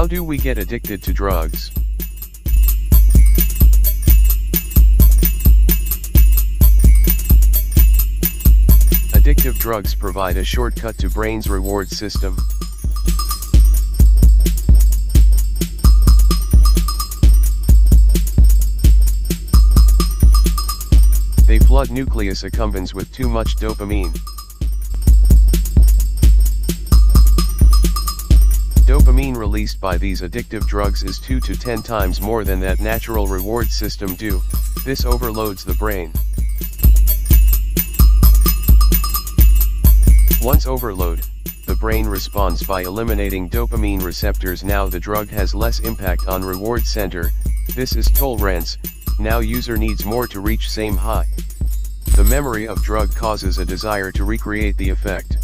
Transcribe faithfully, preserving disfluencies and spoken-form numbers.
How do we get addicted to drugs? Addictive drugs provide a shortcut to brain's reward system. They flood nucleus accumbens with too much dopamine. Dopamine released by these addictive drugs is two to ten times more than that natural reward system do. This overloads the brain. Once overload, the brain responds by eliminating dopamine receptors. Now the drug has less impact on reward center. This is tolerance. Now user needs more to reach same high. The memory of drug causes a desire to recreate the effect.